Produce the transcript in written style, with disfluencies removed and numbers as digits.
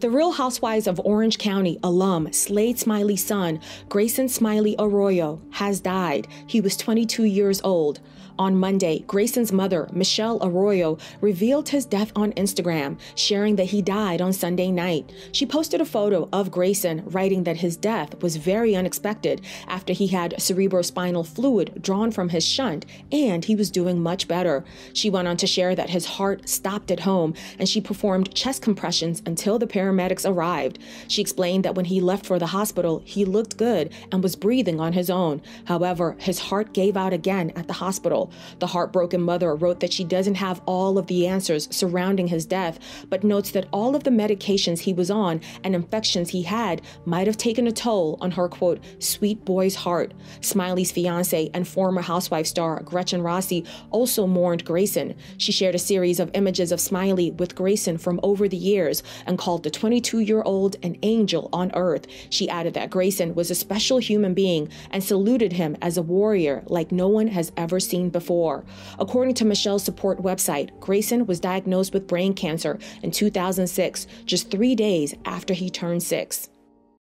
The Real Housewives of Orange County alum Slade Smiley's son, Grayson Smiley-Arroyo, has died. He was 22 years old. On Monday, Grayson's mother, Michelle Arroyo, revealed his death on Instagram, sharing that he died on Sunday night. She posted a photo of Grayson, writing that his death was very unexpected after he had cerebrospinal fluid drawn from his shunt and he was doing much better. She went on to share that his heart stopped at home and she performed chest compressions until the paramedics arrived. She explained that when he left for the hospital, he looked good and was breathing on his own. However, his heart gave out again at the hospital. The heartbroken mother wrote that she doesn't have all of the answers surrounding his death, but notes that all of the medications he was on and infections he had might have taken a toll on her, quote, sweet boy's heart. Smiley's fiance and former Housewife star Gretchen Rossi also mourned Grayson. She shared a series of images of Smiley with Grayson from over the years and called the 22-year-old an angel on earth. She added that Grayson was a special human being and saluted him as a warrior like no one has ever seen before. According to Michelle's support website, Grayson was diagnosed with brain cancer in 2006, just 3 days after he turned 6.